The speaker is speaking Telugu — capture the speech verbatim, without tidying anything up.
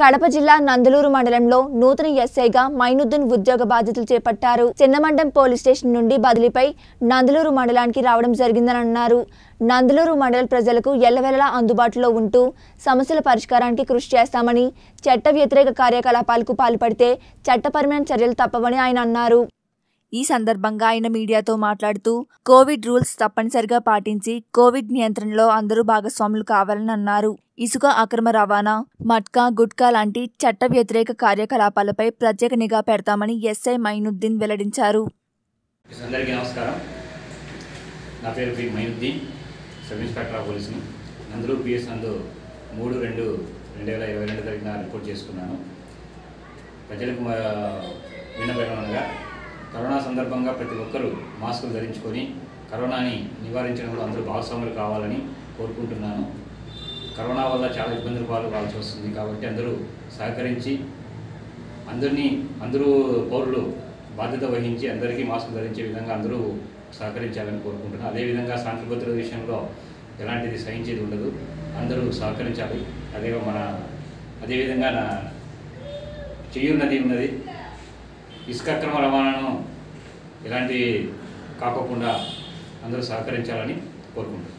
కడప జిల్లా నందలూరు మండలంలో నూతన ఎస్ఐగా మైనుద్దీన్ ఉద్యోగ బాధ్యతలు చేపట్టారు. చెన్నమండం పోలీస్ స్టేషన్ నుండి బదిలీపై నందలూరు మండలానికి రావడం జరిగిందని అన్నారు. నందలూరు మండల ప్రజలకు ఎల్లవేళలా అందుబాటులో ఉంటూ సమస్యల పరిష్కారానికి కృషి చేస్తామని, చట్ట వ్యతిరేక కార్యకలాపాలకు పాల్పడితే చట్టపరమైన చర్యలు తప్పవని ఆయన అన్నారు. ఈ సందర్భంగా ఆయన మీడియాతో మాట్లాడుతూ కోవిడ్ రూల్స్ తప్పనిసరిగా పాటించి కోవిడ్ నియంత్రణలో అందరూ భాగస్వాములు కావాలని అన్నారు. ఇసుక అక్రమ రవాణా, మట్కా, గుట్కా లాంటి చట్ట వ్యతిరేక కార్యకలాపాలపై ప్రత్యేక నిఘా పెడతామని ఎస్ఐ మైనుద్దీన్ వెల్లడించారు. అందరికీ నమస్కారం. నా పేరు P Mainuddin, sub inspector of పోలీసుని నందలూరు పిఎస్ నందు మూడు రెండు రెండు వేల ఇరవై రెండు తరగతిన రిపోర్ట్ చేసుకున్నాను. ప్రజలకు విన్నపడగా కరోనా సందర్భంగా ప్రతి ఒక్కరూ మాస్కులు ధరించుకొని కరోనాని నివారించడంలో అందరూ భాగస్వాములు కావాలని కోరుకుంటున్నాను. కరోనా వల్ల చాలా ఇబ్బందులు పాల్గొనాల్సి వస్తుంది, కాబట్టి అందరూ సహకరించి అందరినీ అందరూ పౌరులు బాధ్యత వహించి అందరికీ మాస్కులు ధరించే విధంగా అందరూ సహకరించాలని కోరుకుంటున్నాను. అదేవిధంగా శాంతి భద్రత విషయంలో ఎలాంటిది సహించేది ఉండదు, అందరూ సహకరించాలి. అదే మన అదేవిధంగా నా చెయ్యూరు నది ఉన్నది, ఇసుక అక్రమ రవాణాను ఇలాంటివి కాకుండా అందరూ సహకరించాలని కోరుకుంటున్నాను.